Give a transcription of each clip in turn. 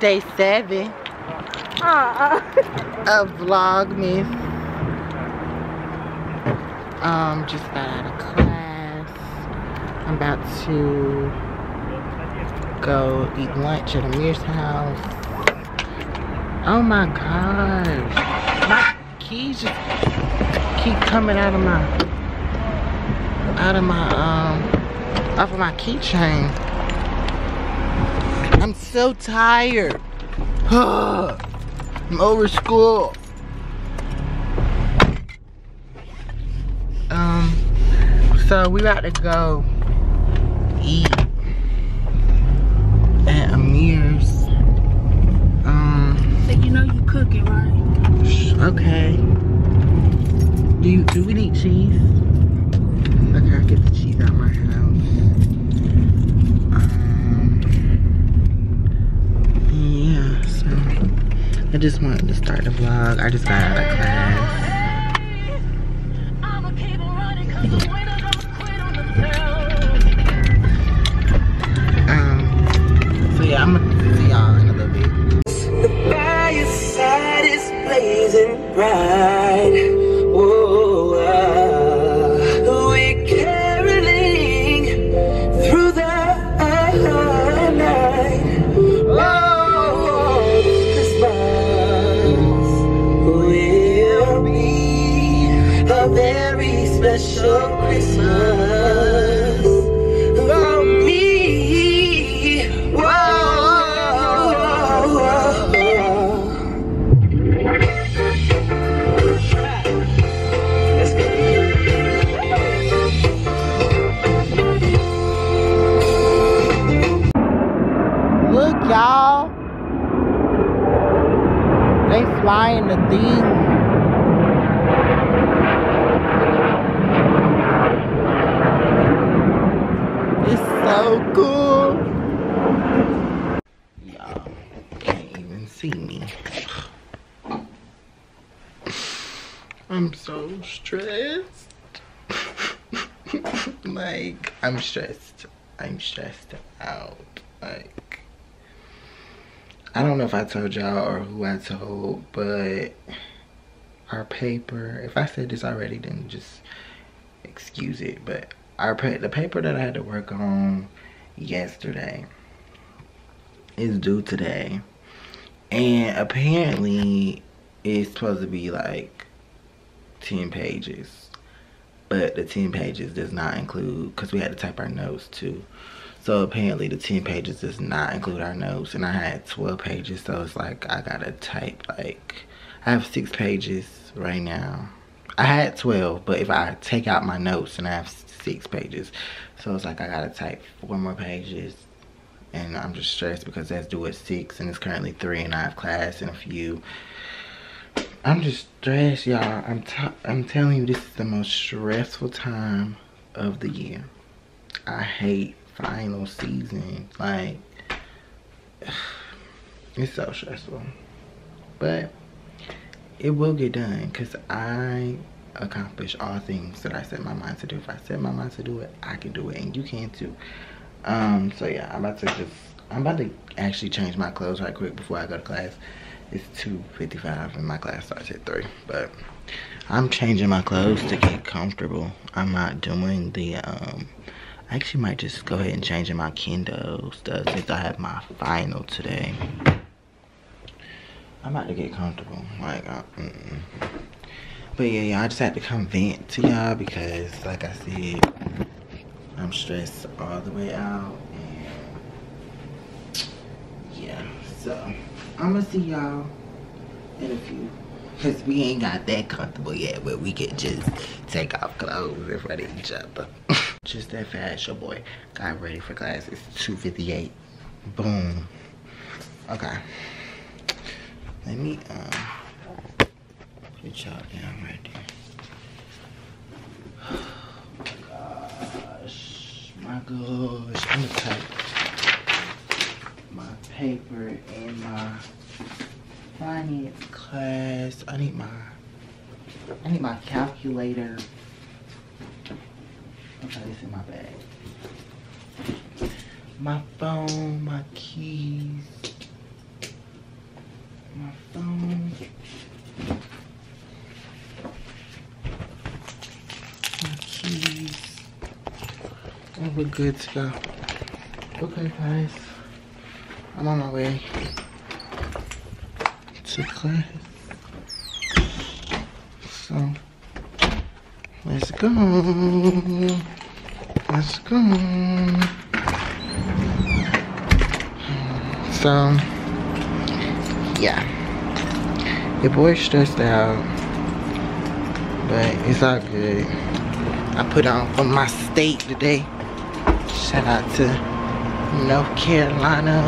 day 7 of Vlogmas. Just got out of class. I'm about to go eat lunch at Amir's house. Oh my gosh, my keys just keep coming out of my off of my keychain. I'm so tired. I'm over school. So we about to go eat at Amir's. So you know you cooking, right? Okay. Do we need cheese? Okay, I'll get the cheese out of my house. I just wanted to start the vlog. I just got out of class. So yeah, I'm gonna see y'all in a little bit. By your side is blazing bright. Whoa, we're caroling through the night. Whoa. Very special Christmas for me. Whoa, whoa, whoa. Look, y'all, they flying the thing. So cool. Y'all can't even see me. I'm so stressed. Like, I'm stressed. I'm stressed out. Like, I don't know if I told y'all or who I told, but our paper, if I said this already, then just excuse it, but the paper that I had to work on yesterday is due today, and apparently it's supposed to be like 10 pages, but the 10 pages does not include, because we had to type our notes too, so apparently the 10 pages does not include our notes, and I had 12 pages, so it's like I gotta type, like, I have 6 pages right now. I had 12, but if I take out my notes and I have 6 pages, so it's like I gotta type 4 more pages, and I'm just stressed because that's due at 6 and it's currently 3 and I have class in a few. I'm just stressed, y'all. I'm telling you, this is the most stressful time of the year. I hate final season. Like, it's so stressful, but it will get done because I accomplish all things that I set my mind to do. If I set my mind to do it, I can do it, and you can too. So yeah, I'm about to actually change my clothes right quick before I go to class. It's 2:55 and my class starts at 3, but I'm changing my clothes to get comfortable. I'm not doing the I actually might just go ahead and change in my Kindle stuff since I have my final today. I'm about to get comfortable, like, But yeah, y'all, I just had to come vent to y'all because, like I said, I'm stressed all the way out, and yeah, so, I'm gonna see y'all in a few, because we ain't got that comfortable yet where we could just take off clothes in front of each other. Just that fast, your boy got ready for class. It's 2:58, boom, okay. Let me put y'all down right there. Oh my gosh, I'm gonna type my paper in my finance class. I need my calculator. I'll put this in my bag. My phone, my keys. my phone. My keys. All look good to go. Okay guys, I'm on my way to class. So let's go. Let's go. So yeah, your boy's stressed out, but it's all good. I put on for my state today. Shout out to North Carolina.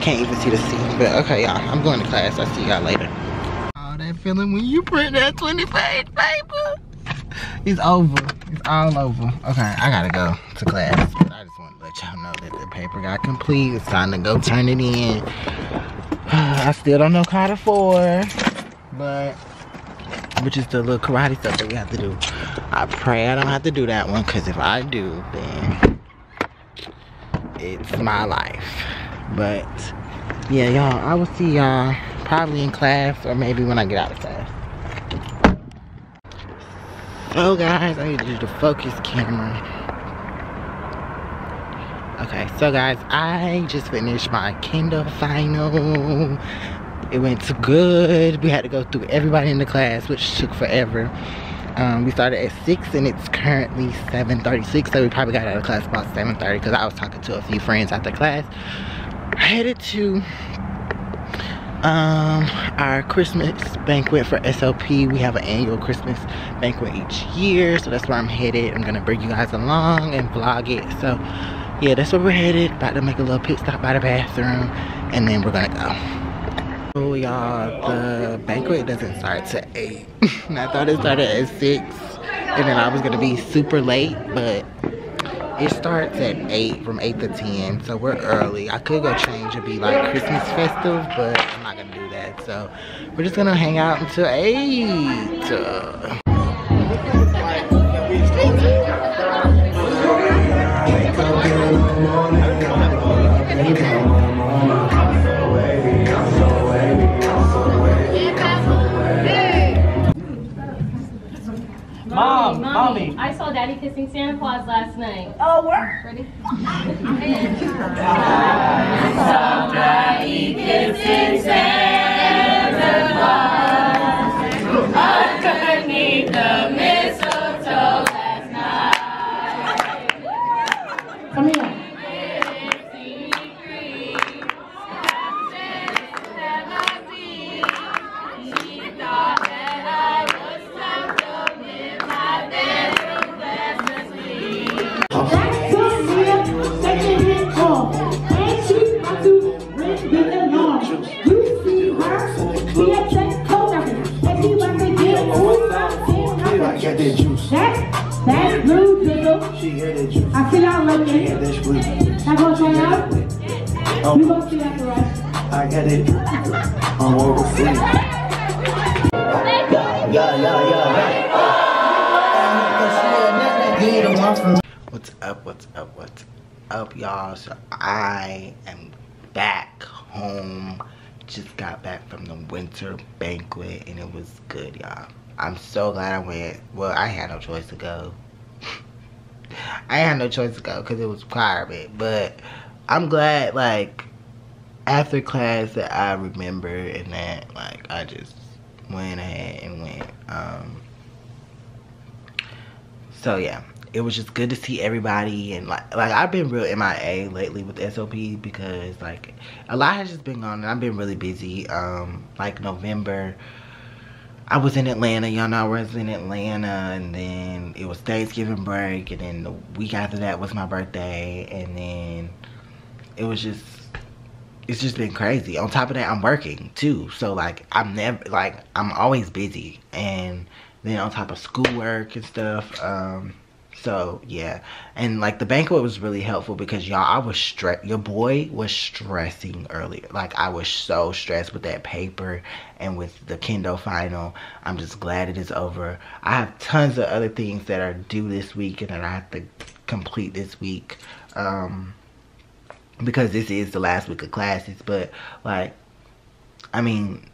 Can't even see the scene, but okay y'all, I'm going to class. I'll see y'all later. All that feeling when you print that 20-page paper. It's over. It's all over. Okay, I gotta go to class. But I just want to let y'all know that the paper got complete. It's time to go turn it in. I still don't know kata 4, but which is the little karate stuff that we have to do. I pray I don't have to do that one, because if I do, then it's my life. But yeah, y'all, I will see y'all probably in class, or maybe when I get out of class. So guys, I need to do the focus camera. Okay, so guys, I just finished my Kindle final. It went so good. We had to go through everybody in the class, which took forever. We started at 6 and it's currently 7:36, so we probably got out of class about 7:30 because I was talking to a few friends after class. I headed to our Christmas banquet for SLP. We have an annual Christmas banquet each year, so that's where I'm headed. I'm gonna bring you guys along and vlog it. So yeah, that's where we're headed. About to make a little pit stop by the bathroom, and then we're gonna go. So y'all, the banquet doesn't start till 8. I thought it started at 6, and then I was gonna be super late, but it starts at 8, from 8 to 10, so we're early. I could go change and be like Christmas festive, but I'm not gonna do that. So we're just gonna hang out until 8. Mommy, I saw Daddy kissing Santa Claus last night. Oh, word? Ready? Somebody kissing Santa Claus underneath the mistletoe last night. Come here. That's blue pickle. She hear that juice. I feel y'all like it. Yeah, that's blue. I gonna try it out? You gonna see after us. I got it. I'm over free. What's up, y'all? So I am back home. Just got back from the winter banquet and it was good, y'all. I'm so glad I went. Well, I had no choice to go. I had no choice to go because it was a requirement. But I'm glad, like, after class that I remember and that, like, I just went ahead and went. So, yeah. It was just good to see everybody. And, like I've been real MIA lately with SLP because, like, a lot has just been going on. I've been really busy. Like, November... I was in Atlanta, y'all know I was in Atlanta, and then it was Thanksgiving break, and then the week after that was my birthday, and then it was just, it's just been crazy. On top of that, I'm working too, so like, I'm never, like, I'm always busy, and then on top of schoolwork and stuff, so yeah. And like the banquet was really helpful because y'all, I was stressed. Your boy was stressing earlier. Like I was so stressed with that paper and with the Kindle final. I'm just glad it is over. I have tons of other things that are due this week and that I have to complete this week. Because this is the last week of classes, but like I mean,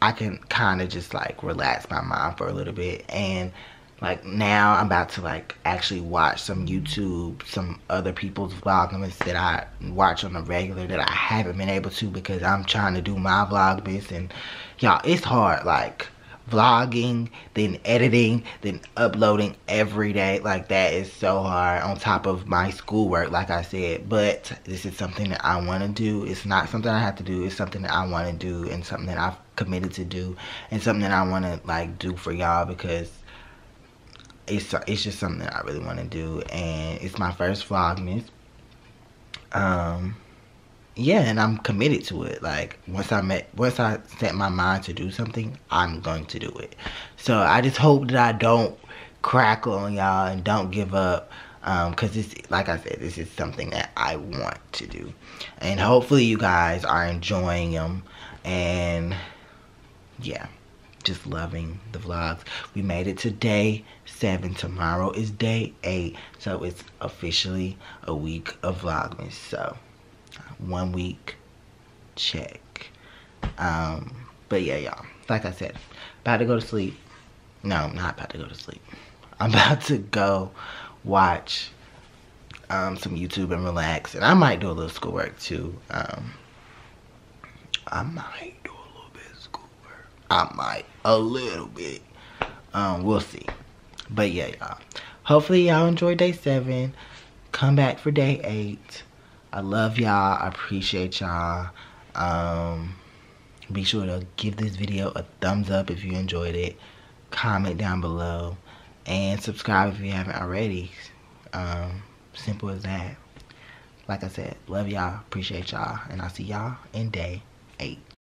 I can kind of just like relax my mind for a little bit. And like now I'm about to like actually watch some YouTube, some other people's Vlogmas that I watch on the regular that I haven't been able to, because I'm trying to do my Vlogmas. And y'all, it's hard, like vlogging, then editing, then uploading every day. Like that is so hard on top of my schoolwork, like I said. But this is something that I want to do. It's not something I have to do. It's something that I want to do, and something that I've committed to do, and something that I want to like do for y'all, because it's just something that I really want to do. And it's my first Vlogmas. Yeah, and I'm committed to it. Like once I set my mind to do something, I'm going to do it. So I just hope that I don't crackle on y'all and don't give up, because it's like I said, this is something that I want to do. And hopefully you guys are enjoying them, and yeah, just loving the vlogs. We made it to day 7. Tomorrow is day 8, so it's officially a week of Vlogmas. So 1 week check. But yeah, y'all, like I said, about to go to sleep. No, not about to go to sleep. I'm about to go watch some YouTube and relax, and I might do a little schoolwork too. I might do a little bit of schoolwork. I might a little bit. We'll see. But yeah, y'all, hopefully y'all enjoy day 7. Come back for day 8. I love y'all. I appreciate y'all. Be sure to give this video a thumbs up if you enjoyed it. Comment down below. And subscribe if you haven't already. Simple as that. Like I said, love y'all. Appreciate y'all. And I'll see y'all in day 8.